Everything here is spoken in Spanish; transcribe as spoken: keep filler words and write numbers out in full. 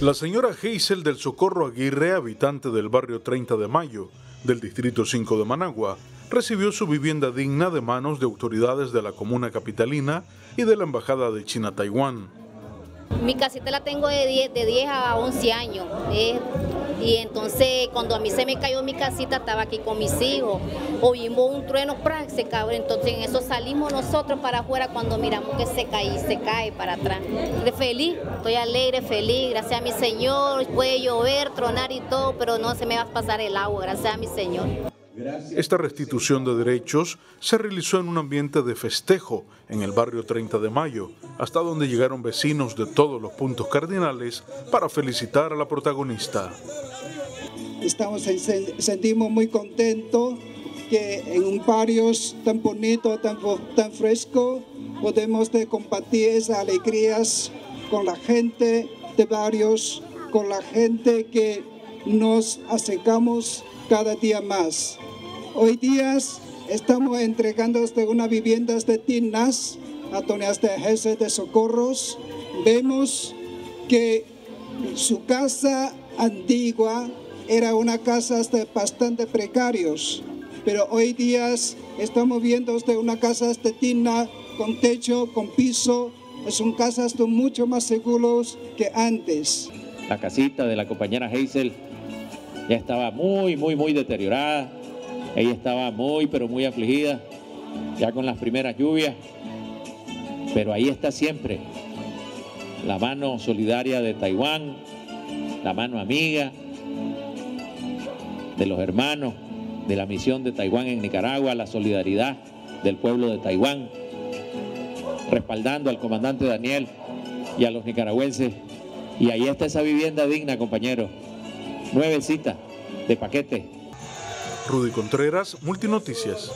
La señora Heisel del Socorro Aguirre, habitante del barrio treinta de mayo del Distrito cinco de Managua, recibió su vivienda digna de manos de autoridades de la Comuna Capitalina y de la Embajada de China Taiwán. Mi casita la tengo de diez, de diez a once años, eh, y entonces cuando a mí se me cayó mi casita, estaba aquí con mis hijos, oímos un trueno, ¡prá!, se cayó. Entonces en eso salimos nosotros para afuera cuando miramos que se cae, se cae para atrás. Feliz, estoy alegre, feliz, gracias a mi Señor. Puede llover, tronar y todo, pero no se me va a pasar el agua, gracias a mi Señor. Esta restitución de derechos se realizó en un ambiente de festejo en el barrio treinta de mayo, hasta donde llegaron vecinos de todos los puntos cardinales para felicitar a la protagonista. Estamos, sentimos muy contentos que en un barrio tan bonito, tan, tan fresco, podemos compartir esas alegrías con la gente de barrios, con la gente que nos acercamos cada día más. Hoy día estamos entregando unas viviendas de dignas a doñas de Heisel de Socorros. Vemos que su casa antigua era una casa de bastante precarios, pero hoy día estamos viendo de una casa de digna, con techo, con piso. Son casas mucho más seguros que antes. La casita de la compañera Heisel ya estaba muy, muy, muy deteriorada. Ella estaba muy, pero muy afligida, ya con las primeras lluvias. Pero ahí está siempre la mano solidaria de Taiwán, la mano amiga de los hermanos de la misión de Taiwán en Nicaragua, la solidaridad del pueblo de Taiwán, respaldando al comandante Daniel y a los nicaragüenses. Y ahí está esa vivienda digna, compañeros. Nueve citas de paquete. Rudy Contreras, Multinoticias.